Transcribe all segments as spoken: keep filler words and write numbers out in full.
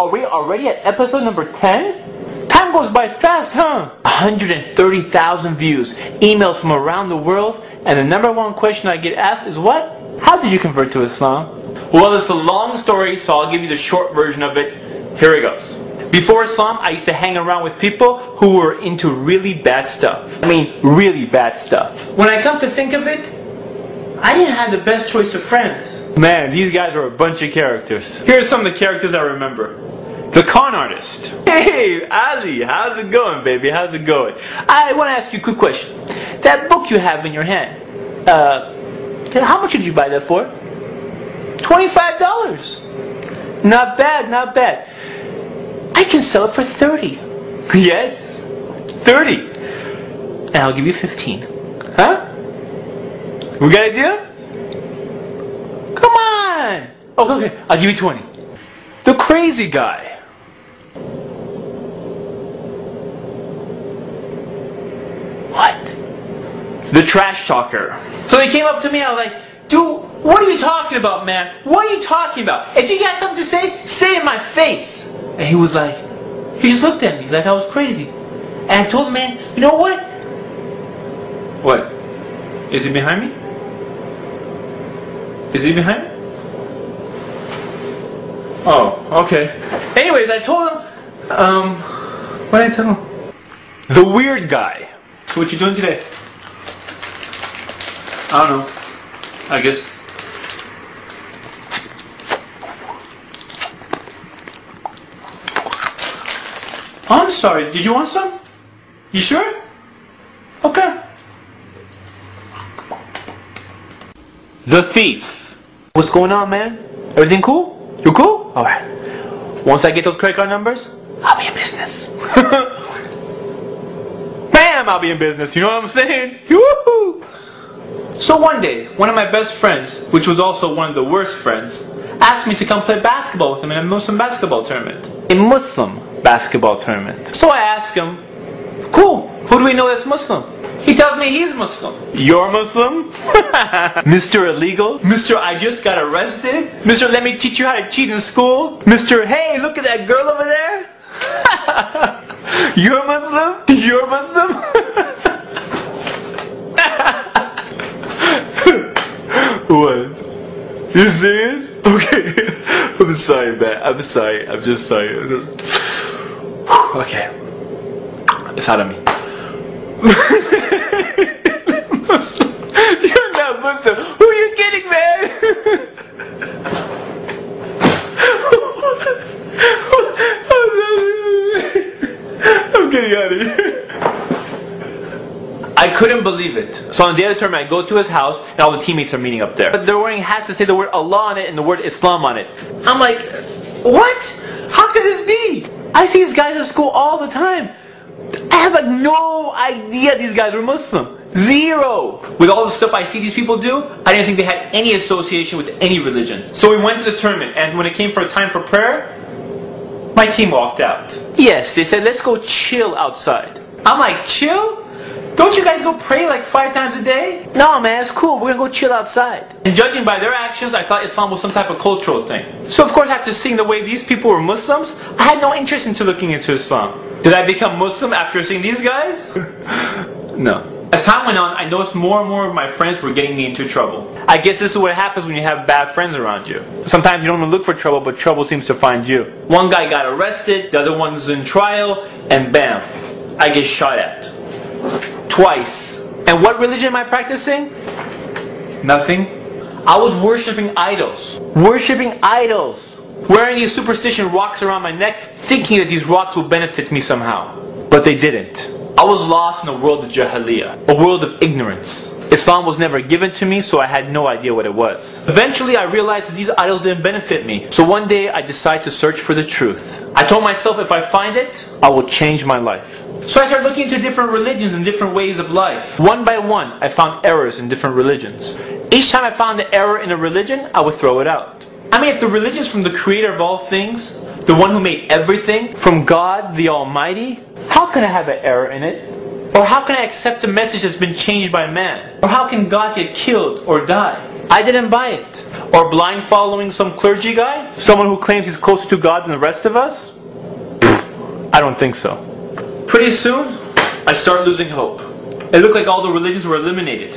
are we already at episode number ten? Time goes by fast, huh? one hundred thirty thousand views, emails from around the world, and the number one question I get asked is what? How did you convert to Islam? Well, it's a long story, so I'll give you the short version of it. Here it goes. Before Islam, I used to hang around with people who were into really bad stuff. I mean, really bad stuff. When I come to think of it, I didn't have the best choice of friends. Man, these guys were a bunch of characters. Here's some of the characters I remember. The con artist. Hey, Ali, how's it going, baby? How's it going? I want to ask you a quick question. That book you have in your hand, uh, how much did you buy that for? twenty-five dollars. Not bad, not bad. I can sell it for thirty. Yes, thirty. And I'll give you fifteen. Huh? We got a deal? Come on! Okay, okay, I'll give you twenty. The crazy guy. What? The trash talker. So he came up to me, I was like, dude, what are you talking about, man? What are you talking about? If you got something to say, say it in my face. And he was like, he just looked at me like I was crazy. And I told him, man, you know what? What? Is he behind me? Is he behind me? Oh, okay. Anyways, I told him, um, what did I tell him? The weird guy. So what you doing today? I don't know. I guess. I'm sorry, did you want some? You sure? Okay. The thief. What's going on, man? Everything cool? You cool? Alright. Once I get those credit card numbers, I'll be in business. Bam! I'll be in business. You know what I'm saying? Woohoo! So one day, one of my best friends, which was also one of the worst friends, asked me to come play basketball with him in a Muslim basketball tournament. A Muslim basketball tournament. So I asked him, cool, who do we know that's Muslim? He tells me he's Muslim. You're Muslim? Mister Illegal? Mister I just got arrested? Mister Let me teach you how to cheat in school? Mister Hey, look at that girl over there? You're Muslim? You're Muslim? What? You serious? Okay. I'm sorry, man. I'm sorry. I'm just sorry. Okay. It's out of me. Muslim. You're not Muslim. Who are you kidding, man? I'm getting out of here. I couldn't believe it. So on the other term, I go to his house, and all the teammates are meeting up there. But they're wearing hats that say the word Allah on it and the word Islam on it. I'm like, what? How could this be? I see these guys at school all the time. I have like no idea these guys were Muslim. Zero. With all the stuff I see these people do, I didn't think they had any association with any religion. So we went to the tournament, and when it came for a time for prayer, my team walked out. Yes, they said, let's go chill outside. I'm like, chill? Don't you guys go pray like five times a day? No, man, it's cool. We're going to go chill outside. And judging by their actions, I thought Islam was some type of cultural thing. So of course, after seeing the way these people were Muslims, I had no interest into looking into Islam. Did I become Muslim after seeing these guys? No. As time went on, I noticed more and more of my friends were getting me into trouble. I guess this is what happens when you have bad friends around you. Sometimes you don't even look for trouble, but trouble seems to find you. One guy got arrested, the other one's in trial, and bam, I get shot at. Twice. And what religion am I practicing? Nothing. I was worshipping idols. Worshipping idols. Wearing these superstition rocks around my neck, thinking that these rocks will benefit me somehow. But they didn't. I was lost in a world of jahiliyah, a world of ignorance. Islam was never given to me, so I had no idea what it was. Eventually, I realized that these idols didn't benefit me. So one day, I decided to search for the truth. I told myself if I find it, I will change my life. So I started looking into different religions and different ways of life. One by one, I found errors in different religions. Each time I found the error in a religion, I would throw it out. I mean, if the religion's from the creator of all things, the one who made everything, from God the Almighty, how can I have an error in it? Or how can I accept a message that's been changed by man? Or how can God get killed or die? I didn't buy it. Or blind following some clergy guy? Someone who claims he's closer to God than the rest of us? I don't think so. Pretty soon, I start losing hope. It looked like all the religions were eliminated.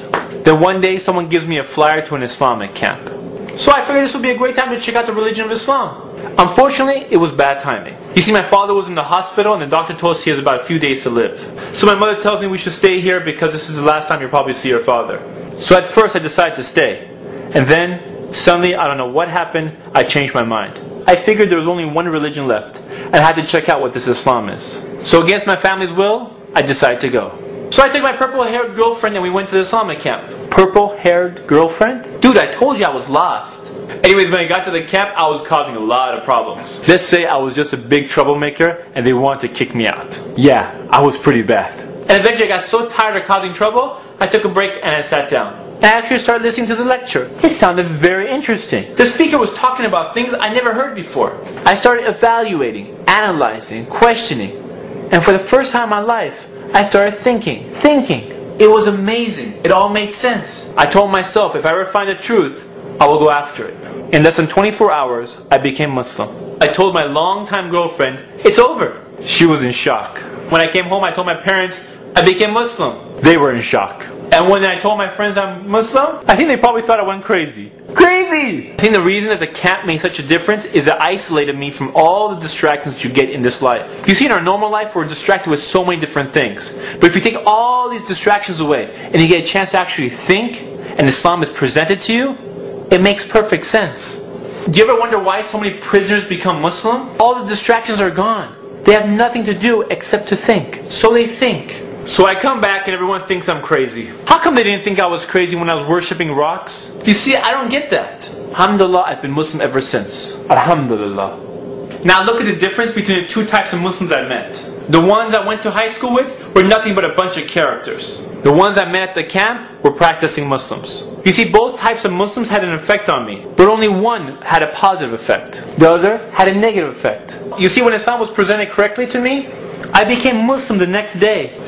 Then one day, someone gives me a flyer to an Islamic camp. So I figured this would be a great time to check out the religion of Islam. Unfortunately, it was bad timing. You see, my father was in the hospital and the doctor told us he has about a few days to live. So my mother tells me we should stay here because this is the last time you'll probably see your father. So at first I decided to stay. And then, suddenly, I don't know what happened, I changed my mind. I figured there was only one religion left, and I had to check out what this Islam is. So against my family's will, I decided to go. So I took my purple-haired girlfriend and we went to the Islamic camp. Purple-haired girlfriend? Dude, I told you I was lost. Anyways, when I got to the camp, I was causing a lot of problems. Let's say I was just a big troublemaker and they wanted to kick me out. Yeah, I was pretty bad. And eventually I got so tired of causing trouble, I took a break and I sat down. And I actually started listening to the lecture. It sounded very interesting. The speaker was talking about things I never heard before. I started evaluating, analyzing, questioning. And for the first time in my life, I started thinking, thinking. It was amazing. It all made sense. I told myself if I ever find the truth, I will go after it. In less than twenty-four hours, I became Muslim. I told my longtime girlfriend, it's over. She was in shock. When I came home, I told my parents, I became Muslim. They were in shock. And when I told my friends I'm Muslim, I think they probably thought I went crazy. Crazy! I think the reason that the camp made such a difference is it isolated me from all the distractions you get in this life. You see, in our normal life, we're distracted with so many different things. But if you take all these distractions away, and you get a chance to actually think, and Islam is presented to you, it makes perfect sense. Do you ever wonder why so many prisoners become Muslim? All the distractions are gone. They have nothing to do except to think. So they think. So I come back and everyone thinks I'm crazy. How come they didn't think I was crazy when I was worshipping rocks? You see, I don't get that. Alhamdulillah, I've been Muslim ever since. Alhamdulillah. Now look at the difference between the two types of Muslims I met. The ones I went to high school with were nothing but a bunch of characters. The ones I met at the camp were practicing Muslims. You see, both types of Muslims had an effect on me, but only one had a positive effect. The other had a negative effect. You see, when Islam was presented correctly to me, I became Muslim the next day.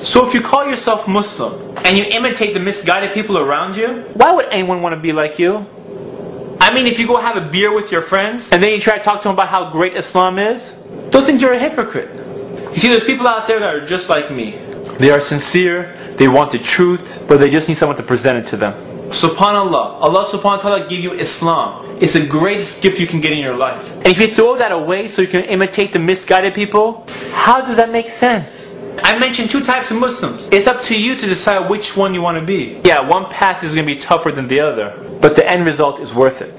So if you call yourself Muslim, and you imitate the misguided people around you, why would anyone want to be like you? I mean, if you go have a beer with your friends, and then you try to talk to them about how great Islam is, they'll think you're a hypocrite. You see, there's people out there that are just like me. They are sincere, they want the truth, but they just need someone to present it to them. SubhanAllah, Allah subhanahu wa ta'ala gave you Islam. It's the greatest gift you can get in your life. And if you throw that away so you can imitate the misguided people, how does that make sense? I mentioned two types of Muslims. It's up to you to decide which one you want to be. Yeah, one path is going to be tougher than the other, but the end result is worth it.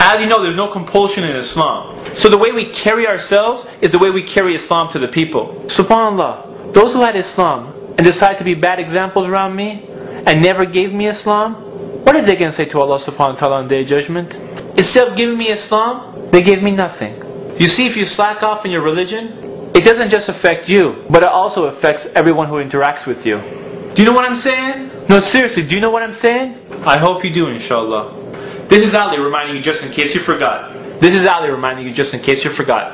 As you know, there's no compulsion in Islam. So the way we carry ourselves is the way we carry Islam to the people. SubhanAllah, those who had Islam and decided to be bad examples around me and never gave me Islam, what are they going to say to Allah subhanahu wa ta'ala on Day of Judgment? Instead of giving me Islam, they gave me nothing. You see, if you slack off in your religion, it doesn't just affect you, but it also affects everyone who interacts with you. Do you know what I'm saying? No, seriously, do you know what I'm saying? I hope you do, inshallah. This is Ali reminding you just in case you forgot. This is Ali reminding you just in case you forgot.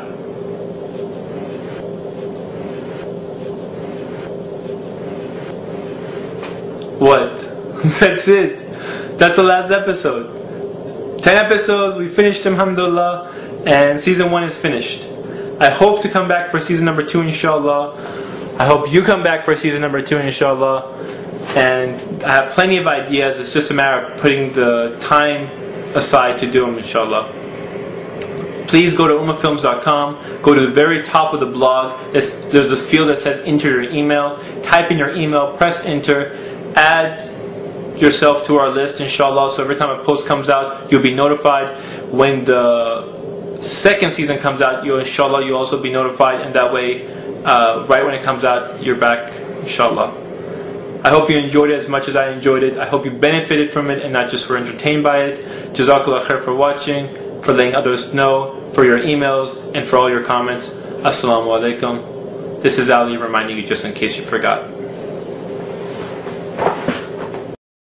What? That's it. That's the last episode. Ten episodes, we finished alhamdulillah, and season one is finished. I hope to come back for season number two inshallah. I hope you come back for season number two inshallah. And I have plenty of ideas, it's just a matter of putting the time aside to do them inshallah. Please go to umma films dot com, go to the very top of the blog, it's, there's a field that says enter your email, type in your email, press enter, add yourself to our list inshallah, so every time a post comes out you'll be notified. When the second season comes out, you'll inshallah you'll also be notified, and that way uh, right when it comes out you're back inshallah. I hope you enjoyed it as much as I enjoyed it. I hope you benefited from it and not just were entertained by it. JazakAllah khair for watching, for letting others know, for your emails, and for all your comments. As-salamu alaykum. This is Ali reminding you just in case you forgot.